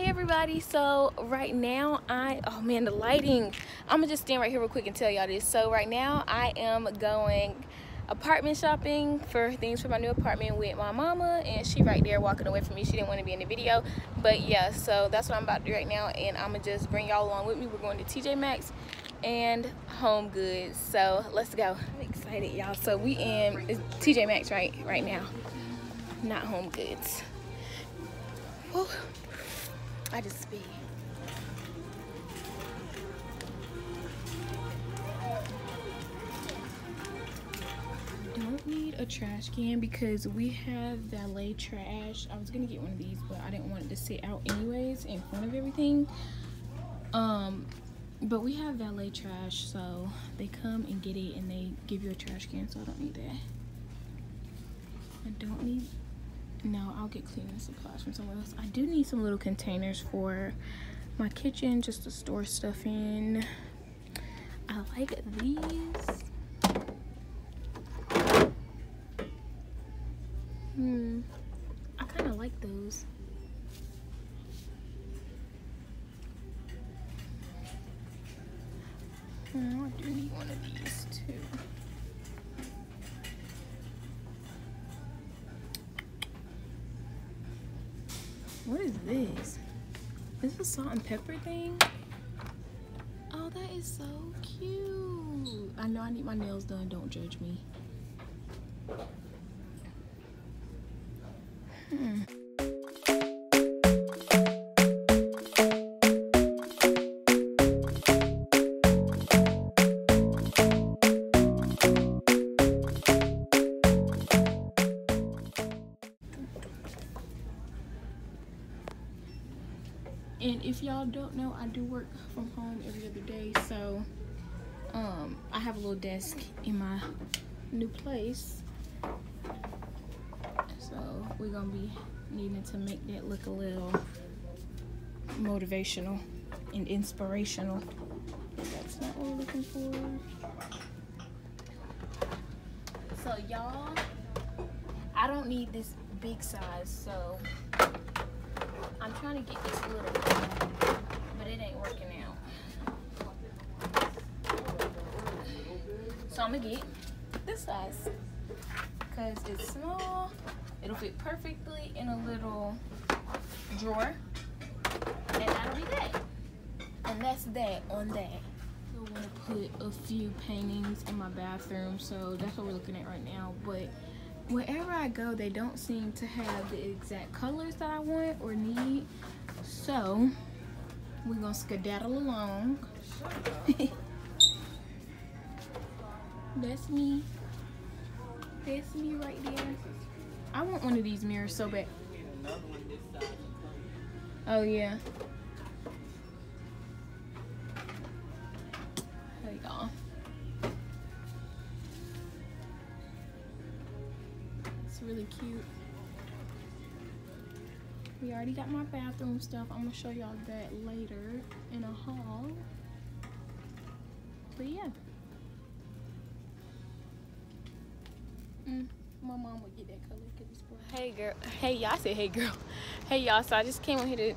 Hey everybody, so right now the lighting, I'm gonna just stand right here real quick and tell y'all this. So right now I am going apartment shopping for things for my new apartment with my mama, and she right there walking away from me. She didn't want to be in the video, but yeah, so that's what I'm about to do right now, and I'm gonna just bring y'all along with me. We're going to TJ Maxx and Home Goods, so let's go. I'm excited, y'all. So we in TJ Maxx right now, not Home Goods. Whoa. I just speed. Don't need a trash can because we have valet trash. I was gonna get one of these, but I didn't want it to sit out anyways in front of everything. But we have valet trash, so they come and get it and they give you a trash can, so I don't need that. No, I'll get cleaning supplies from somewhere else. I do need some little containers for my kitchen just to store stuff in. I like these. I kind of like those. I do need one of these too. What is this? Is this a salt and pepper thing? Oh, that is so cute. I know I need my nails done. Don't judge me. And if y'all don't know, I do work from home every other day, so I have a little desk in my new place, so we're gonna be needing to make that look a little motivational and inspirational. If that's not what we're looking for. So y'all, I don't need this big size, so I'm trying to get this little, but it ain't working out. So I'm gonna get this size because it's small. It'll fit perfectly in a little drawer, and that'll be that. And that's that on that. I want to put a few paintings in my bathroom, so that's what we're looking at right now. But wherever I go, they don't seem to have the exact colors that I want or need. So, we're gonna skedaddle along. That's me. That's me right there. I want one of these mirrors so bad. Oh yeah. There you go. Really cute. We already got my bathroom stuff. I'm gonna show y'all that later in a haul, but yeah, my mom would get that color because it's hey girl, hey y'all, I said hey girl, hey y'all. So I just came on here to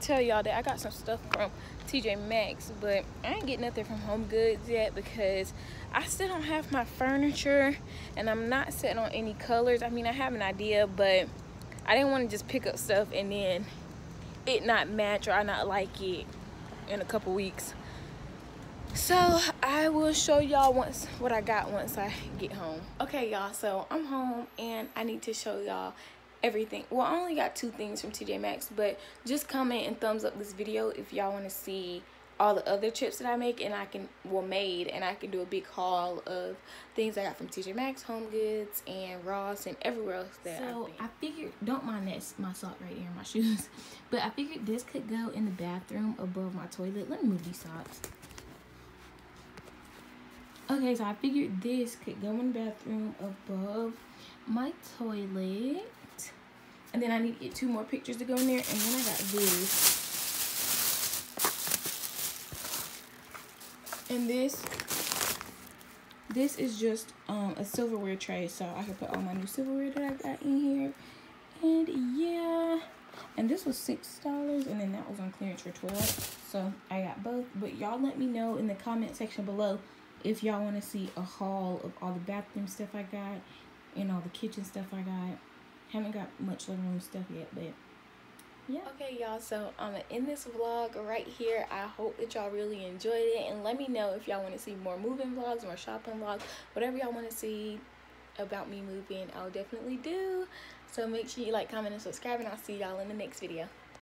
tell y'all that I got some stuff from TJ Maxx, but I ain't getting nothing from Home Goods yet because I still don't have my furniture and I'm not setting on any colors. I mean, I have an idea, but I didn't want to just pick up stuff and then it not match or I not like it in a couple weeks. So I will show y'all what I got once I get home. Okay y'all, so I'm home and I need to show y'all everything. Well, I only got two things from TJ Maxx, but just comment and thumbs up this video if y'all want to see all the other trips that I make and I can do a big haul of things I got from TJ Maxx, Home Goods, and Ross, and everywhere else that I figured, don't mind that my sock right here in my shoes, but I figured this could go in the bathroom above my toilet. Let me move these socks. Okay, so I figured this could go in the bathroom above my toilet. And then I need to get two more pictures to go in there. And then I got this. And this is just a silverware tray. So I can put all my new silverware that I got in here. And yeah. And this was $6. $12, and then that was on clearance for $12. So I got both, but y'all let me know in the comment section below if y'all want to see a haul of all the bathroom stuff I got and all the kitchen stuff I got. Haven't got much living room stuff yet, but yeah. Okay, y'all, so I'm gonna end this vlog right here. I hope that y'all really enjoyed it, and let me know if y'all want to see more moving vlogs, more shopping vlogs, whatever y'all want to see about me moving, I'll definitely do. So make sure you like, comment, and subscribe, and I'll see y'all in the next video.